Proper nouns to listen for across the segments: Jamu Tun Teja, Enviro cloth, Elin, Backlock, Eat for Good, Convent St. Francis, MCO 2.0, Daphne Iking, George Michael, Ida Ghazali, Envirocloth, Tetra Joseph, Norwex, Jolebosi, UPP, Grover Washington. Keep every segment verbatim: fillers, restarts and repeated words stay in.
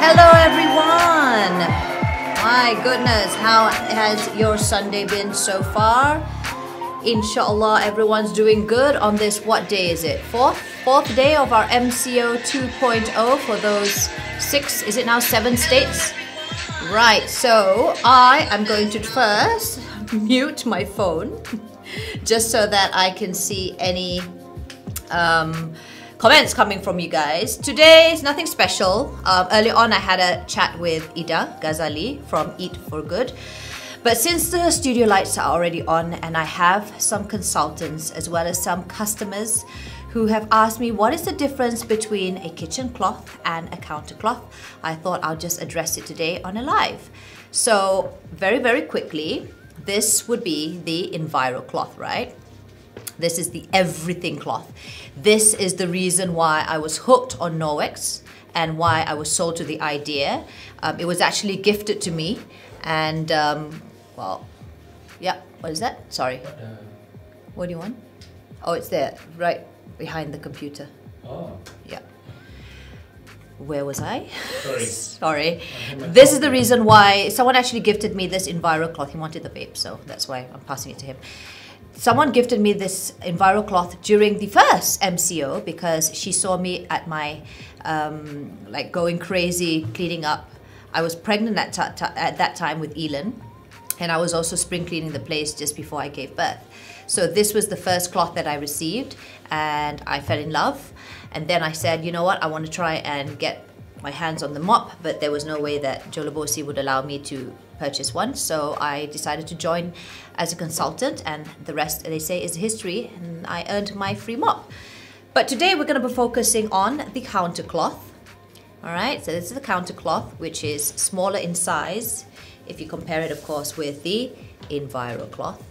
Hello everyone! My goodness, how has your Sunday been so far? Inshallah, everyone's doing good on this, what day is it? Fourth? Fourth day of our M C O two point oh for those six, is it now seven states? Right, so I am going to first mute my phone just so that I can see any um, comments coming from you guys. Today is nothing special. Um, early on, I had a chat with Ida Ghazali from Eat for Good. But since the studio lights are already on and I have some consultants as well as some customers who have asked me what is the difference between a kitchen cloth and a counter cloth, I thought I'll just address it today on a live. So very, very quickly, this would be the Enviro cloth, right? This is the everything cloth. This is the reason why I was hooked on Norwex and why I was sold to the idea. Um, it was actually gifted to me and um, well, yeah, what is that? Sorry. What do you want? Oh, it's there, right behind the computer. Oh. Yeah. Where was I? Sorry. Sorry. This is the reason why someone actually gifted me this Envirocloth. He wanted the vape, so that's why I'm passing it to him. Someone gifted me this Envirocloth during the first M C O because she saw me at my, um, like going crazy, cleaning up. I was pregnant at, at that time with Elin. And I was also spring cleaning the place just before I gave birth. So this was the first cloth that I received and I fell in love. And then I said, you know what, I want to try and get my hands on the mop, but there was no way that Jolebosi would allow me to purchase one. So I decided to join as a consultant and the rest, they say, is history, and I earned my free mop. But today we're going to be focusing on the counter cloth. All right, so this is the counter cloth, which is smaller in size if you compare it, of course, with the Enviro cloth.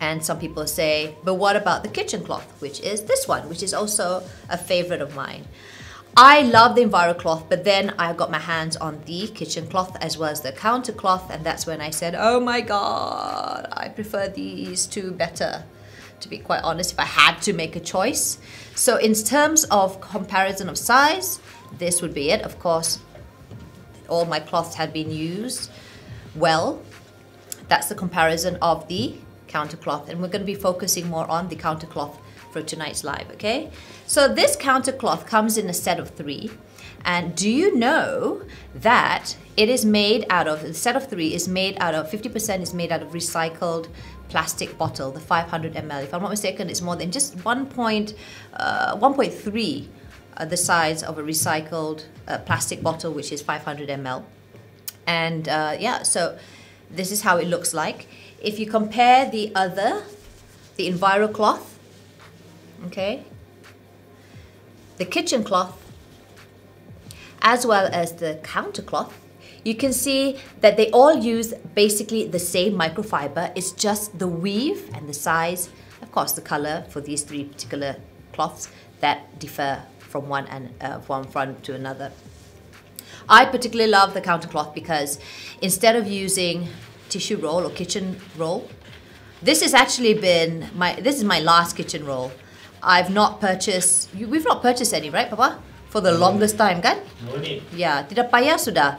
And some people say, but what about the kitchen cloth, which is this one, which is also a favorite of mine. I love the Enviro cloth, but then I got my hands on the kitchen cloth as well as the counter cloth, and that's when I said, oh my God, I prefer these two better, to be quite honest, if I had to make a choice. So in terms of comparison of size, this would be it. Of course, all my cloths had been used well. That's the comparison of the counter cloth, and we're going to be focusing more on the counter cloth for tonight's live, okay? So this counter cloth comes in a set of three, and do you know that it is made out of, the set of three is made out of, fifty percent is made out of recycled plastic bottle, the five hundred milliliters. If I'm not mistaken, it's more than just one point three the size of a recycled uh, plastic bottle, which is five hundred milliliters. And uh, yeah, so this is how it looks like. If you compare the other, the Enviro cloth, okay, the kitchen cloth, as well as the counter cloth, you can see that they all use basically the same microfiber. It's just the weave and the size, of course, the color for these three particular cloths that differ from one and uh, one front to another. I particularly love the counter cloth because instead of using tissue roll or kitchen roll, this has actually been my this is my last kitchen roll. I've not purchased you, we've not purchased any, right, Papa? For the longest time, kan? No need. Yeah, tidak payah sudah.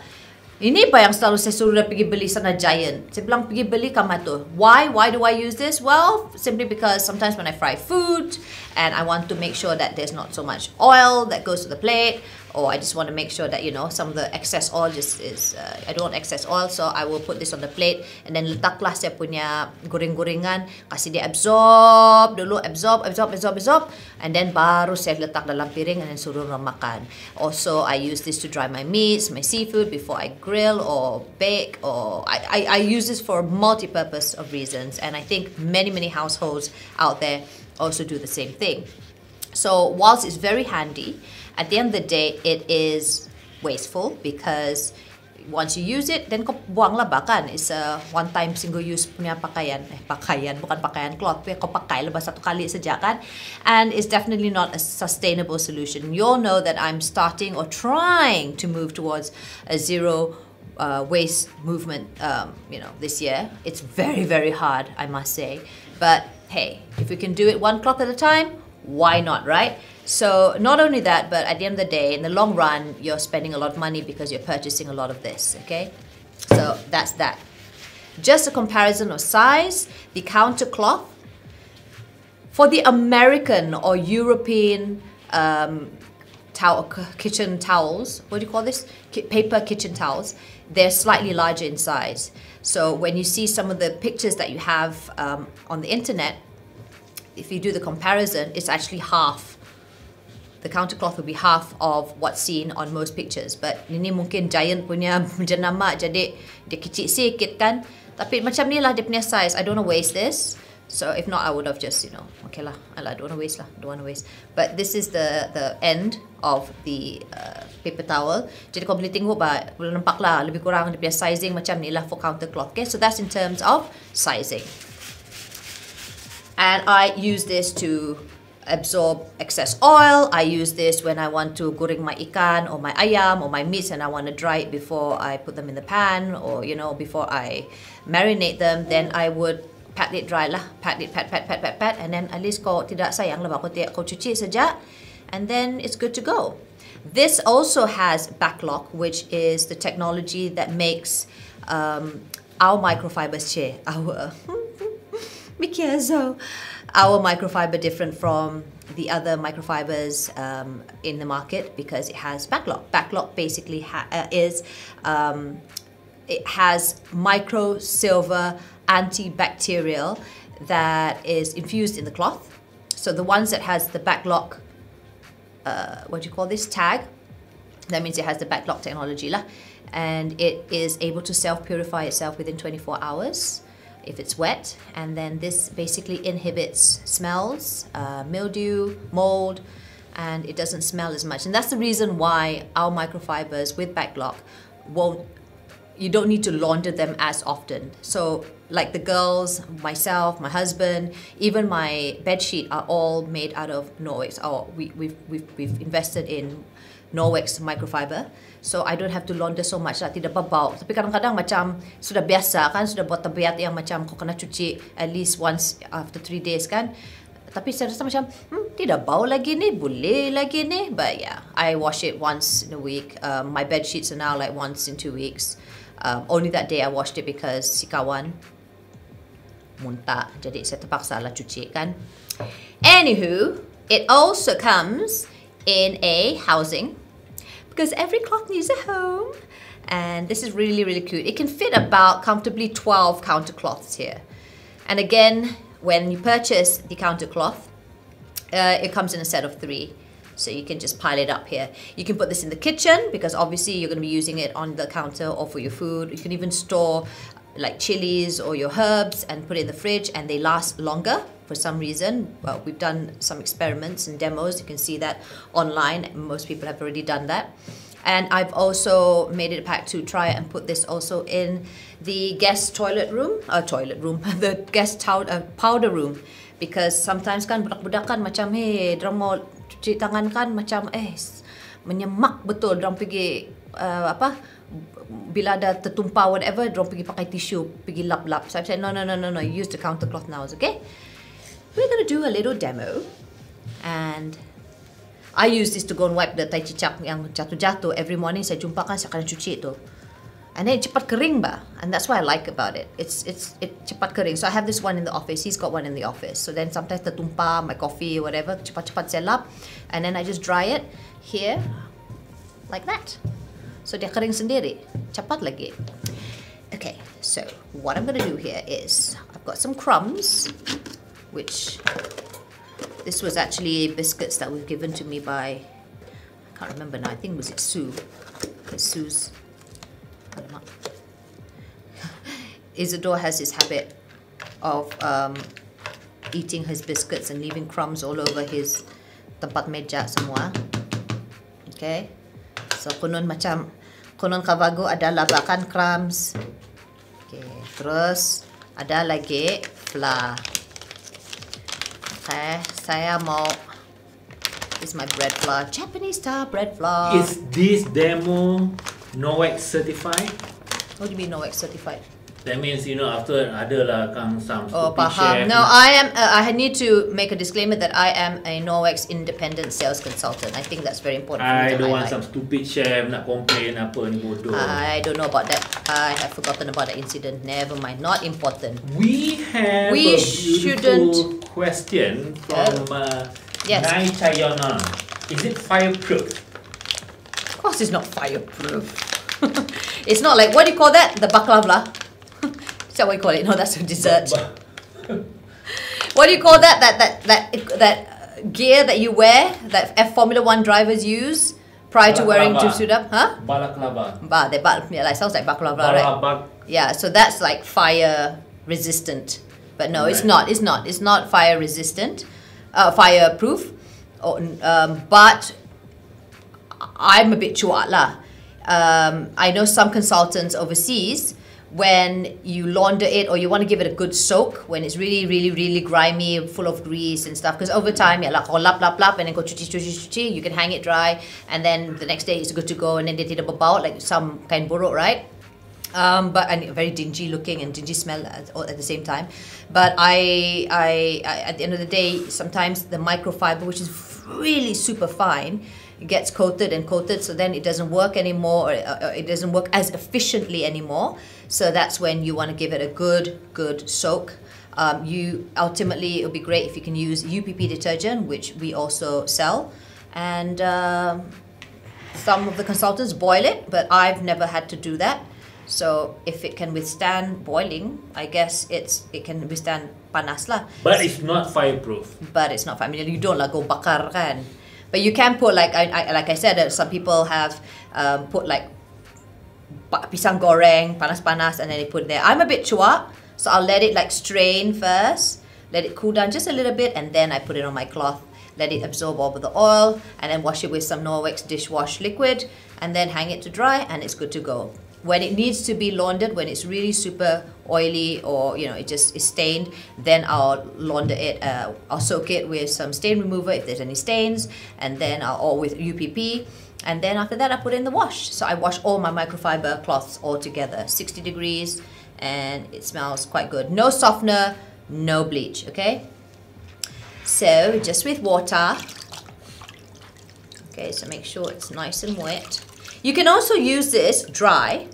Ini bayang selalu saya suruh pergi beli sana Giant. Saya bilang pergi beli kamato. Why? Why do I use this? Well, simply because sometimes when I fry food and I want to make sure that there's not so much oil that goes to the plate, or I just want to make sure that, you know, some of the excess oil just is, uh, I don't want excess oil, so I will put this on the plate and then letaklah saya punya goreng-gorengan, kasih dia absorb dulu, absorb, absorb, absorb, absorb, and then baru saya letak dalam piring and then suruh orang makan. Also, I use this to dry my meats, my seafood before I grill or bake, or I, I, I use this for multi-purpose of reasons, and I think many many households out there also do the same thing. So whilst it's very handy, at the end of the day it is wasteful because once you use it, then kau buang lah bahkan. It's a one-time single-use punya pakaian, eh pakaian bukan pakaian cloth, kau pakai lepas satu kali saja kan. And it's definitely not a sustainable solution. You all know that I'm starting or trying to move towards a zero uh, waste movement. Um, you know, this year it's very very hard, I must say. But hey, if we can do it one cloth at a time, why not, right? So not only that, but at the end of the day, in the long run, you're spending a lot of money because you're purchasing a lot of this, okay? So that's that. Just a comparison of size, the counter cloth. For the American or European um, towel, kitchen towels, what do you call this? Ki- paper kitchen towels, they're slightly larger in size. So when you see some of the pictures that you have um, on the internet, if you do the comparison, it's actually half. The counter cloth will be half of what's seen on most pictures. But ini mungkin giant punya jenama, jadi dia kecil sikit kan. Tapi macam ni lah dia punya size. I don't want to waste this. So if not, I would have just, you know, okay lah, I don't want to waste lah, don't want to waste. But this is the the end of the uh, paper towel. Jadi kalau boleh tengok, boleh nampak lah lebih kurang dia punya sizing macam ni lah for counter cloth. Okay, so that's in terms of sizing. And I use this to absorb excess oil. I use this when I want to goreng my ikan or my ayam or my meats and I want to dry it before I put them in the pan or, you know, before I marinate them. Then I would pat it dry lah, pat it, pat, pat, pat, pat, pat, and then at least kau tidak sayang lah, kau tidak, kau cuci saja, and then it's good to go. This also has Backlock, which is the technology that makes um, our microfibers, che, our Mikiezo. Our microfiber different from the other microfibers um, in the market because it has Backlock. Backlock basically ha uh, is, um, it has micro silver antibacterial that is infused in the cloth. So the ones that has the Backlock, uh, what do you call this, tag, that means it has the Backlock technology lah, and it is able to self-purify itself within twenty-four hours. If it's wet, and then this basically inhibits smells, uh, mildew, mold, and it doesn't smell as much. And that's the reason why our microfibers with Backlock won't, you don't need to launder them as often. So like the girls, myself, my husband, even my bed sheet are all made out of Norwex. Oh, we, we've, we've, we've invested in Norwex microfiber, so I don't have to launder so much lah, tidak bau. Tapi kadang-kadang macam sudah biasa kan, sudah buat tabiat yang macam kau kena cuci at least once after three days kan. Tapi saya rasa macam hmm, tidak bau lagi ni, boleh lagi ni. But yeah, I wash it once in a week. Um, my bed sheets are now like once in two weeks. Um, only that day I washed it because si kawan muntah, jadi saya terpaksa lah cuci kan. Anywho, it also comes in a housing because every cloth needs a home, and this is really really cute. It can fit about comfortably twelve counter cloths here, and again when you purchase the counter cloth uh, it comes in a set of three, so you can just pile it up here. You can put this in the kitchen because obviously you're going to be using it on the counter or for your food. You can even store like chilies or your herbs and put it in the fridge, and they last longer for some reason. Well, we've done some experiments and demos. You can see that online. Most people have already done that. And I've also made it a pack to try and put this also in the guest toilet room, or uh, toilet room, the guest uh, powder room, because sometimes kan budak-budak kan macam hey, dorang mau cuci tangan kan macam eh menyemak betul dorang pergi uh, apa? Bila ada tertumpah whatever, dorang pergi pakai tissue, pergi lap-lap. So I said, no, no, no, no, no, use the counter cloth now, okay? We're going to do a little demo. And I use this to go and wipe the tai cicak yang jatuh-jatuh. Every morning saya jumpa kan, saya akan cuci itu. And then cepat kering bah. And that's what I like about it. It's, it's, it cepat kering. So I have this one in the office. He's got one in the office. So then sometimes tertumpah, my coffee, whatever, cepat-cepat saya lap. And then I just dry it here, like that. So dia kering sendiri, cepat lagi. Okay, so what I'm gonna do here is I've got some crumbs, which this was actually biscuits that were given to me by, I can't remember now. I think was it Sue? It's Sue's. I don't know. Isidore has his habit of um, eating his biscuits and leaving crumbs all over his tempat meja semua. Okay. So konon macam konon Kavago ada labakan crumbs. Okay, terus ada lagi flour. Okay, saya mau this is my bread flour, Japanese style bread flour. Is this demo Norwex certified? What do you mean Norwex certified? That means, you know, after ada lah kang some oh, paham. Chef. No, I am. Uh, I need to make a disclaimer that I am a Norwex independent sales consultant. I think that's very important. I don't highlight. want some stupid chef nak complain apa ni bodoh. I don't know about that. I have forgotten about that incident. Never mind. Not important. We have we a shouldn't question from uh, yes. Nai Chayana. Is it fireproof? Of course, it's not fireproof. It's not like what do you call that? The baklava. Is that what you call it? No, that's a dessert. What do you call that? That that that that gear that you wear that F Formula One drivers use prior to wearing to suit up, huh? Balaclava. Ba, they ba, yeah, like sounds like baklava, right? Yeah, so that's like fire resistant, but no, right. it's not. It's not. It's not fire resistant, uh, fireproof. Or, um, but I'm a bit chuat lah. Um, I know some consultants overseas. When you launder it or you want to give it a good soak when it's really, really, really grimy, full of grease and stuff, because over time, yeah, like, oh, lap, lap, lap, and then go chuchi, chuchi, chuchi, you can hang it dry, and then the next day it's good to go, and then they did a babaut, like some kind of borok, right? Um, but and very dingy looking and dingy smell at, at the same time. But I, I, I, at the end of the day, sometimes the microfiber, which is really super fine, gets coated and coated, so then it doesn't work anymore, or it doesn't work as efficiently anymore. So that's when you want to give it a good, good soak. Um, you ultimately, it would be great if you can use U P P detergent, which we also sell. And uh, some of the consultants boil it, but I've never had to do that. So if it can withstand boiling, I guess it's it can withstand panas lah. But it's not fireproof. But it's not fireproof. You don't like go bakar kan. But you can put, like I, I like I said, uh, some people have um, put like pisang goreng, panas-panas, and then they put it there. I'm a bit chua, so I'll let it like strain first, let it cool down just a little bit, and then I put it on my cloth, let it absorb all of the oil, and then wash it with some Norwex dishwash liquid, and then hang it to dry, and it's good to go. When it needs to be laundered, when it's really super oily or, you know, it just is stained, then I'll launder it, uh, I'll soak it with some stain remover if there's any stains, and then I'll, or with U P P, and then after that I put it in the wash. So I wash all my microfiber cloths all together, sixty degrees, and it smells quite good. No softener, no bleach, okay? So just with water, okay, so make sure it's nice and wet. You can also use this dry,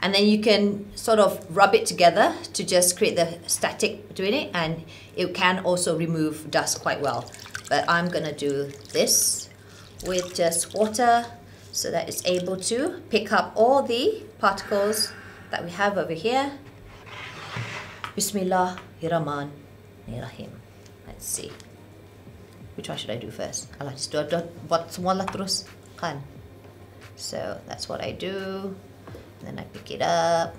and then you can sort of rub it together to just create the static between it, and it can also remove dust quite well. But I'm gonna do this with just water so that it's able to pick up all the particles that we have over here. Bismillahirrahmanirrahim. Let's see. Which one should I do first? Alah, just do buat semua lah terus kan. So that's what I do, and then I pick it up.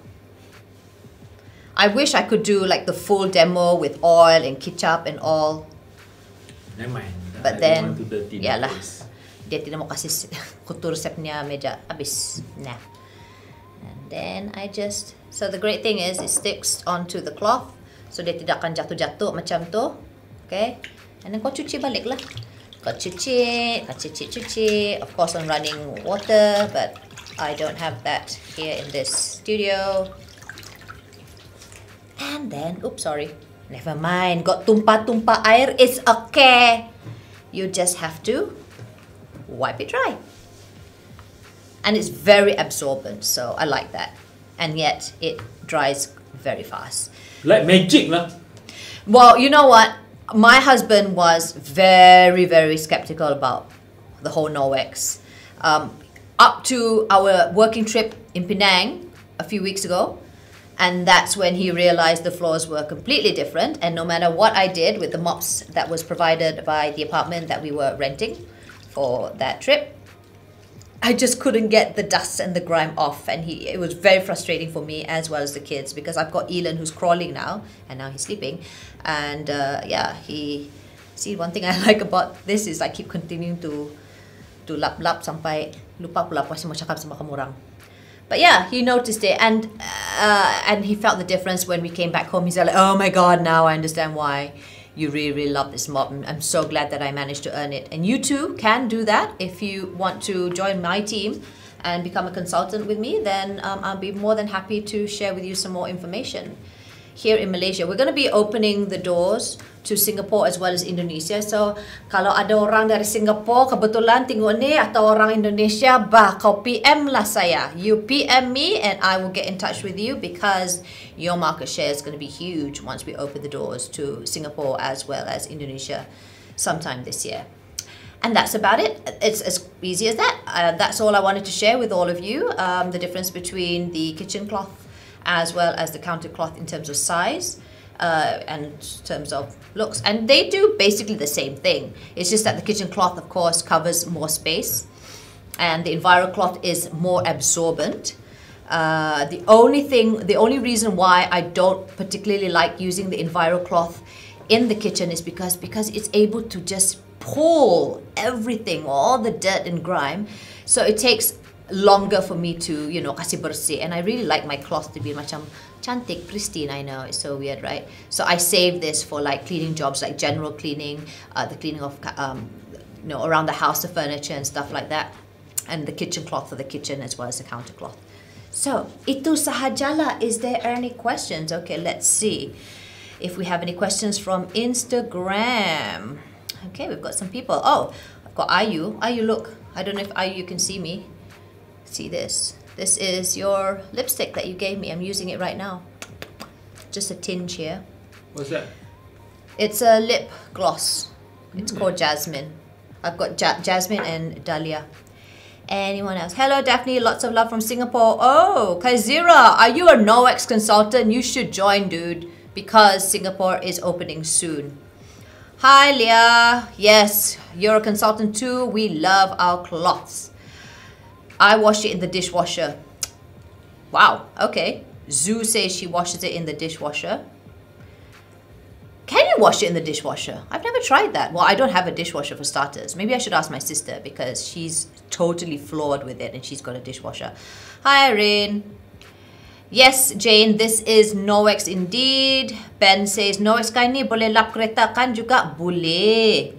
I wish I could do like the full demo with oil and ketchup and all. Never mind. But I then, yeah lah, dia tidak mau kasih kutu resepnya meja habis. Nah. And then I just, so the great thing is it sticks onto the cloth, so dia tidak akan jatuh-jatuh macam tu, okay? And then kau cuci balik lah. Got chuchi, got chuchi, chuchi. Of course, I'm running water, but I don't have that here in this studio. And then, oops, sorry. Never mind. Got tumpah-tumpah air. It's okay. You just have to wipe it dry. And it's very absorbent, so I like that. And yet, it dries very fast. Like magic, lah. Well, you know what? My husband was very, very skeptical about the whole Norwex. Um, up to our working trip in Penang a few weeks ago, and that's when he realized the floors were completely different, and no matter what I did with the mops that was provided by the apartment that we were renting for that trip, I just couldn't get the dust and the grime off, and he it was very frustrating for me as well as the kids, because I've got Elin who's crawling now, and now he's sleeping. And uh, yeah, he see one thing I like about this is I keep continuing to to lap lap sampai lupa pula apa semua cakap sama kamu orang. But yeah, he noticed it, and uh, and he felt the difference when we came back home. He's like, oh my god, now I understand why you really really love this mop. I'm so glad that I managed to earn it. And you too can do that if you want to join my team and become a consultant with me, then um, I'll be more than happy to share with you some more information. Here in Malaysia, we're going to be opening the doors to Singapore as well as Indonesia. So, kalau ada orang dari Singapore kebetulan tengok ni atau orang Indonesia, bah, kau P M lah saya. You P M me and I will get in touch with you, because your market share is going to be huge once we open the doors to Singapore as well as Indonesia sometime this year. And that's about it. It's as easy as that. Uh, that's all I wanted to share with all of you. Um, the difference between the kitchen cloth as well as the counter cloth in terms of size uh, and in terms of looks. And they do basically the same thing. It's just that the kitchen cloth, of course, covers more space, and the Enviro cloth is more absorbent. Uh, the only thing, the only reason why I don't particularly like using the Enviro cloth in the kitchen is because, because it's able to just pull everything, all the dirt and grime. So it takes longer for me to, you know, kasi bersih. And I really like my cloth to be macam cantik, pristine. I know, it's so weird, right? So I save this for like cleaning jobs, like general cleaning, uh, the cleaning of, um, you know, around the house, the furniture and stuff like that. And the kitchen cloth for the kitchen as well as the counter cloth. So, itu sahajalah. Is there any questions? Okay, let's see if we have any questions from Instagram. Okay, we've got some people. Oh, I've got Ayu. Ayu, look. I don't know if Ayu can see me. See this. This is your lipstick that you gave me. I'm using it right now. Just a tinge here. What's that? It's a lip gloss. It's mm. called Jasmine. I've got ja Jasmine and Dahlia. Anyone else? Hello, Daphne. Lots of love from Singapore. Oh, Kaizira, are you a Norwex consultant? You should join, dude, because Singapore is opening soon. Hi, Leah. Yes, you're a consultant too. We love our cloths. I wash it in the dishwasher. Wow, okay. Zoo says she washes it in the dishwasher. Can you wash it in the dishwasher? I've never tried that. Well, I don't have a dishwasher for starters. Maybe I should ask my sister, because she's totally floored with it and she's got a dishwasher. Hi, Irene. Yes, Jane, this is Norwex indeed. Ben says, Norwex kai ni boleh lap kereta kan juga? Boleh.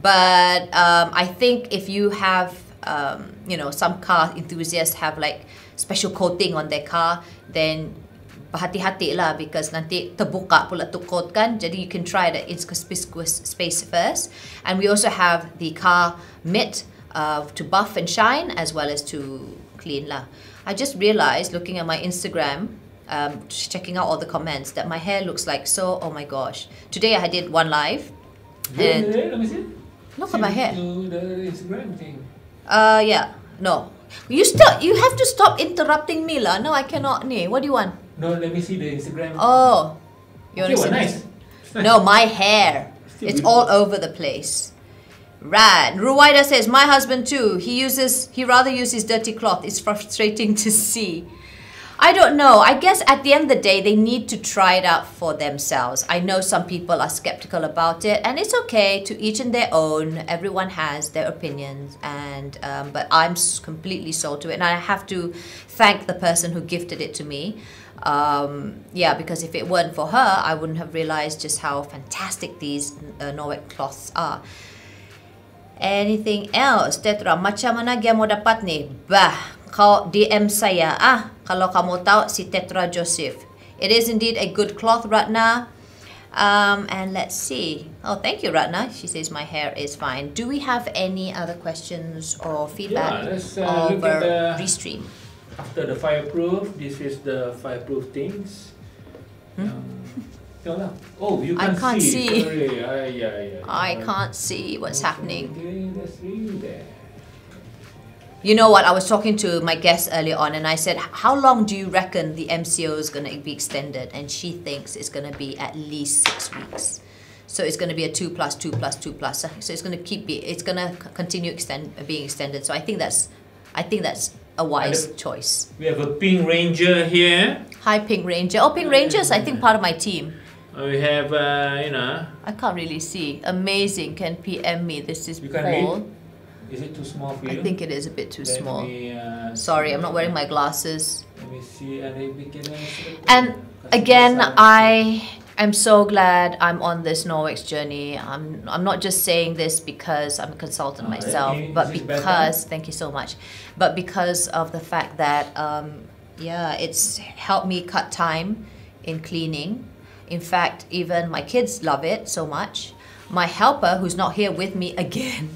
But um, I think if you have Um, you know, some car enthusiasts have like special coating on their car, then hati-hati lah, because nanti terbuka pula tu coat kan, jadi you can try the inconspicuous space first. And we also have the car mitt uh, to buff and shine as well as to clean lah. I just realized looking at my Instagram, um, checking out all the comments, that my hair looks like so, oh my gosh. Today I did one live and yeah, yeah, yeah, let me see. Look at my hair. Do the Instagram thing. Uh, yeah, no. You stop. You have to stop interrupting me, lah. No, I cannot. Nee, what do you want? No, let me see the Instagram. Oh, you want to see nice. nice? No, my hair. It's, it's all over the place. Rad. Ruwaida says, my husband too. He uses. He rather uses dirty cloth. It's frustrating to see. I don't know. I guess at the end of the day, they need to try it out for themselves. I know some people are skeptical about it, and it's okay, to each and their own. Everyone has their opinions, and um, but I'm completely sold to it, and I have to thank the person who gifted it to me. Um, yeah, because if it weren't for her, I wouldn't have realized just how fantastic these uh, Norwex cloths are. Anything else? Tetra, macam mana dia mau dapat ni? Bah. Kau D M saya ah kalau kamu tahu si Tetra Joseph. It is indeed a good cloth, Ratna. Um, and let's see. Oh, thank you, Ratna. She says my hair is fine. Do we have any other questions or feedback yeah, let's, uh, over the restream? After the fireproof, this is the fireproof things. Hmm? Um, oh, you can't, I can't see. see. Sorry. I, yeah, yeah. I can't see what's happening. Okay, let's read that. You know what, I was talking to my guest earlier on and I said, how long do you reckon the M C O is going to be extended? And she thinks it's going to be at least six weeks. So it's going to be a two plus, two plus, two plus. So it's going to keep be, it's going to continue extend, being extended. So I think that's, I think that's a wise have, choice. We have a Pink Ranger here. Hi, Pink Ranger. Oh, Pink Ranger's, I think, part of my team. We have, uh, you know. I can't really see. Amazing. Can P M me. This is Paul. Is it too small for you? I think it is a bit too Let small. Me, uh, Sorry, I'm not wearing my glasses. Let me see. And again, I I'm so glad I'm on this Norwex journey. I'm I'm not just saying this because I'm a consultant myself, but because, thank you so much, but because of the fact that, um, yeah, it's helped me cut time in cleaning. In fact, even my kids love it so much. My helper, who's not here with me again,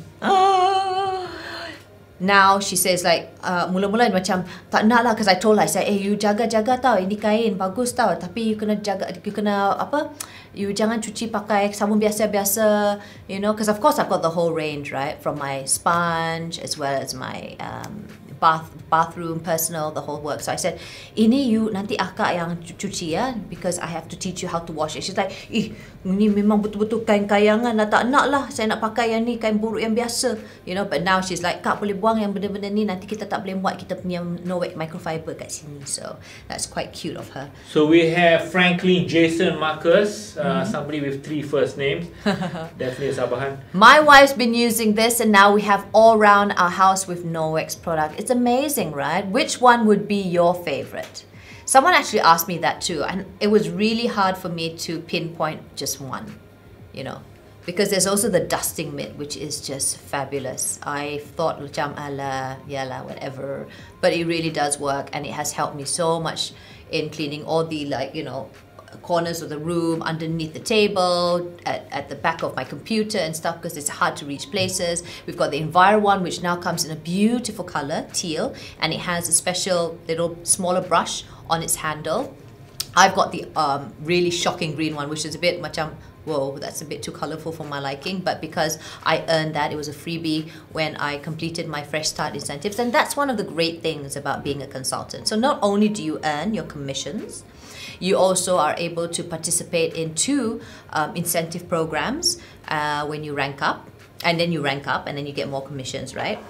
now she says like, uh, mula-mula macam tak nak lah, because I told her, I said, eh, you jaga-jaga tau, ini kain bagus tau, tapi you kena jaga, you kena apa, you jangan cuci pakai sabun biasa-biasa, you know, because of course I've got the whole range, right, from my sponge as well as my um, bath, bathroom, personal, the whole work. So I said, ini you nanti akak yang cuci ya, because I have to teach you how to wash it. She's like, ih, ni memang betul-betul kain kayangan lah, tak nak lah, saya nak pakai yang ni, kain buruk yang biasa, you know. But now she's like, kak boleh buat yang benda-benda ni, nanti kita tak boleh buat kita punya Norwex microfiber kat sini. So that's quite cute of her. So we have Franklin, Jason, Marcus, uh, mm-hmm. somebody with three first names. Definitely a Sabahan. My wife's been using this, and now we have all round our house with Norwex product. It's amazing, right? Which one would be your favorite? Someone actually asked me that too, and it was really hard for me to pinpoint just one, you know. Because there's also the dusting mitt, which is just fabulous. I thought, macam ala, yala, whatever. But it really does work, and it has helped me so much in cleaning all the, like, you know, corners of the room, underneath the table, at, at the back of my computer and stuff, because it's hard to reach places. We've got the Enviro one, which now comes in a beautiful color, teal, and it has a special little smaller brush on its handle. I've got the um, really shocking green one, which is a bit macam, whoa, that's a bit too colourful for my liking. But because I earned that, it was a freebie when I completed my Fresh Start incentives. And that's one of the great things about being a consultant. So not only do you earn your commissions, you also are able to participate in two um, incentive programs uh, when you rank up. And then you rank up and then you get more commissions, right?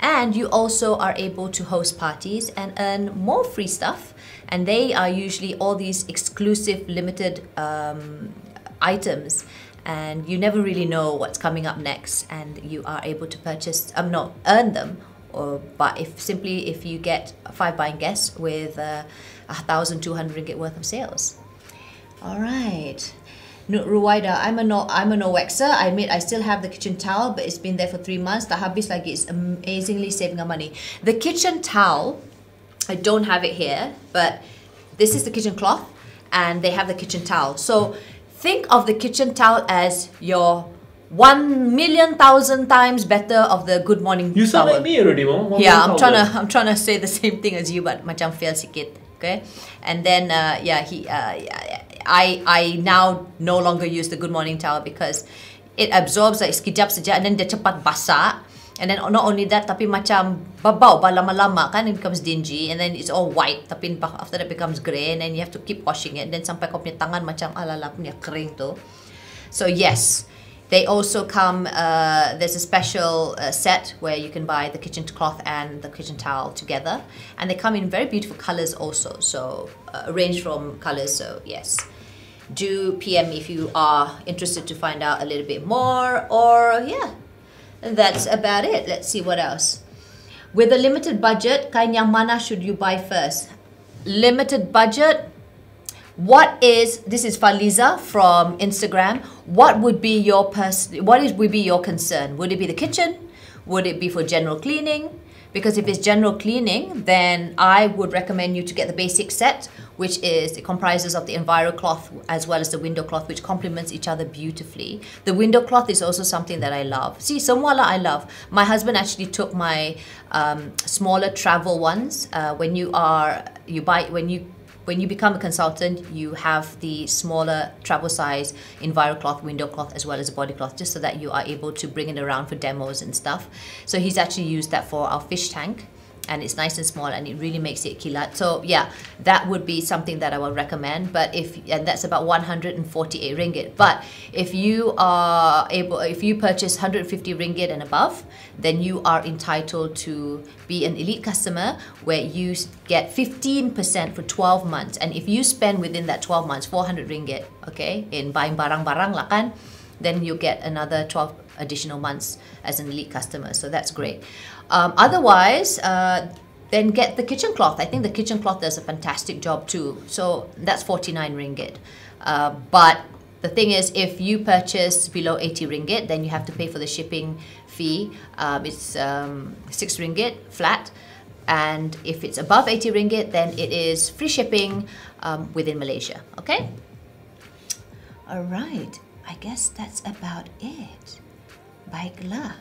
And you also are able to host parties and earn more free stuff. And they are usually all these exclusive, limited um, items, and you never really know what's coming up next, and you are able to purchase, um, no, earn them. Or, but if simply if you get five buying guests with uh, one thousand two hundred ringgit worth of sales. All right. Ruwaida, I'm a no, I'm a Norwexer. I admit I still have the kitchen towel, but it's been there for three months. The habis like it's amazingly saving our money. The kitchen towel, I don't have it here, but this is the kitchen cloth, and they have the kitchen towel. So think of the kitchen towel as your one million thousand times better of the Good Morning towel. You sound like me already, Mom. Yeah, I'm trying to I'm trying to say the same thing as you, but macam fail sikit, okay? And then uh, yeah, he uh, I I now no longer use the Good Morning towel because it absorbs like sekejap saja, and then dia cepat basah. And then not only that, tapi macam babau ba lama-lama kan, it becomes dingy, and then it's all white, tapi after that becomes grey, and then you have to keep washing it, and then sampai kau punya tangan macam alala punya kering tu. So yes, they also come, uh, there's a special uh, set where you can buy the kitchen cloth and the kitchen towel together, and they come in very beautiful colours also, so uh, arranged from colours, so yes. Do P M if you are interested to find out a little bit more, or yeah. And that's about it. Let's see what else. With a limited budget, kain yang mana should you buy first? Limited budget. What is, this is Faliza from Instagram. What would be your person? What is would be your concern? Would it be the kitchen? Would it be for general cleaning? Because if it's general cleaning, then I would recommend you to get the basic set, which is, it comprises of the Enviro cloth as well as the window cloth, which complements each other beautifully. The window cloth is also something that I love. See, semua lah I love. My husband actually took my um, smaller travel ones. Uh, when you are, you buy, when you When you become a consultant, you have the smaller travel size Enviro cloth, window cloth, as well as body cloth, just so that you are able to bring it around for demos and stuff. So he's actually used that for our fish tank, and it's nice and small, and it really makes it kilat. So yeah, that would be something that I would recommend. But if, and that's about one hundred forty-eight ringgit. But if you are able, if you purchase one hundred fifty ringgit and above, then you are entitled to be an elite customer, where you get fifteen percent for twelve months. And if you spend within that twelve months four hundred ringgit, okay, in buying barang-barang lah kan, then you get another twelve additional months as an elite customer. So that's great. Um, otherwise, uh, Then get the kitchen cloth. I think the kitchen cloth does a fantastic job too. So that's forty-nine ringgit. Uh, but the thing is, if you purchase below eighty ringgit, then you have to pay for the shipping fee. Um, it's um, six ringgit flat. And if it's above eighty ringgit, then it is free shipping um, within Malaysia. Okay? All right. I guess that's about it. Baiklah.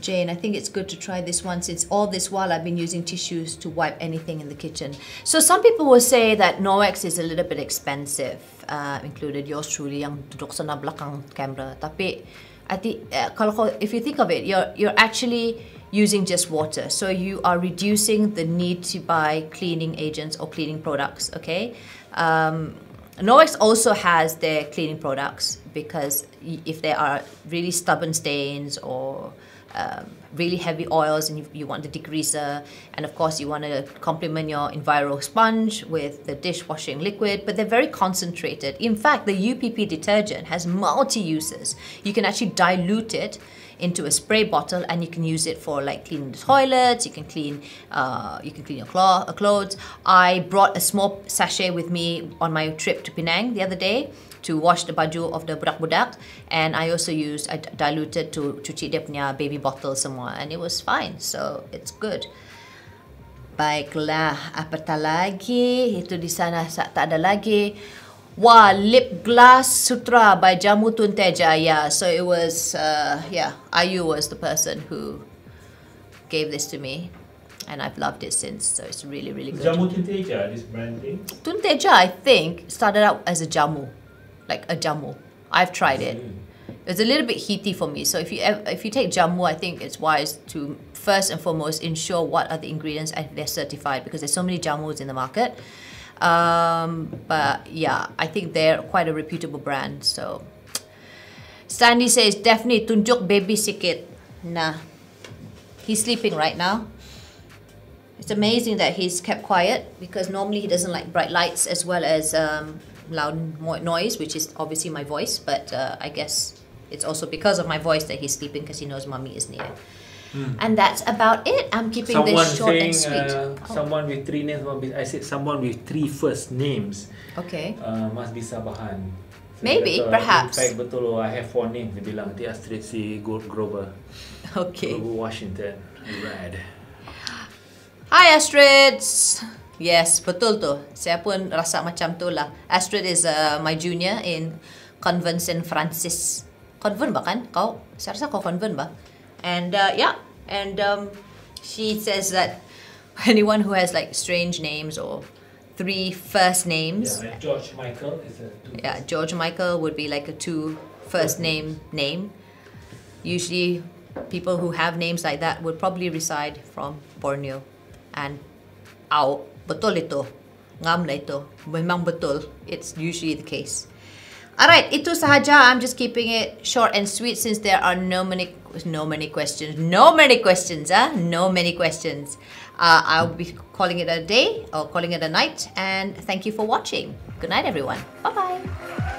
Jane, I think it's good to try this one since all this while I've been using tissues to wipe anything in the kitchen. So some people will say that Norwex is a little bit expensive, uh, included yours truly yang duduk sana belakang camera. Tapi, I think, uh, if you think of it, you're you're actually using just water. So you are reducing the need to buy cleaning agents or cleaning products, okay? Um, Norwex also has their cleaning products because if there are really stubborn stains or Um, really heavy oils and you, you want the degreaser, and of course you want to complement your Enviro sponge with the dishwashing liquid, but they're very concentrated. In fact, the U P P detergent has multi-uses. You can actually dilute it into a spray bottle and you can use it for like cleaning the toilets, you can clean uh, you can clean your clothes. I brought a small sachet with me on my trip to Penang the other day to wash the baju of the budak-budak, and I also used, I diluted to cuci dia punya baby bottle semua, and it was fine, so it's good. Baiklah, apatah lagi, itu di sana tak ada lagi. Wah, Lip Glass Sutra by Jamu Tun Teja, yeah, so it was, uh, yeah, Ayu was the person who gave this to me. And I've loved it since, so it's really, really good. Jamu Tun Teja, this brand name? Tun Teja, I think, started out as a jamu. Like a jamu. I've tried it. It's a little bit heaty for me. So if you if you take jamu, I think it's wise to first and foremost ensure what are the ingredients and they're certified, because there's so many jamus in the market. Um, but yeah, I think they're quite a reputable brand. So Stanley says, Daphne, tunjuk baby sikit. Nah. He's sleeping right now. It's amazing that he's kept quiet because normally he doesn't like bright lights as well as um, loud noise, which is obviously my voice, but uh, I guess it's also because of my voice that he's sleeping because he knows mommy is near. Mm. And that's about it. I'm keeping someone this short saying, and sweet. Uh, oh. Someone with three names, I said someone with three first names. Okay. Uh, must be Sabahan. So maybe, betul, perhaps. In fact, betul, I have four names. They bilang, Tia Stritzi, Grover. Okay. Grover Washington. Rad. Hi, Astrids. Yes, betul tu. Saya pun rasa macam tu lah. Astrid is uh, my junior in Convent Saint Francis. Convent ba kan? Kau? Saya rasa kau convent ba? And uh, yeah, and um, she says that anyone who has like strange names or three first names. Yeah, like George Michael is a two. Yeah, George Michael would be like a two first name name. Usually, people who have names like that would probably reside from Borneo and out. Betul ito. Ngam lah ito. Memang betul. It's usually the case. Alright, itu sahaja. I'm just keeping it short and sweet since there are no many, no many questions. No many questions, huh? No many questions. Uh, I'll be calling it a day or calling it a night. And thank you for watching. Good night, everyone. Bye-bye.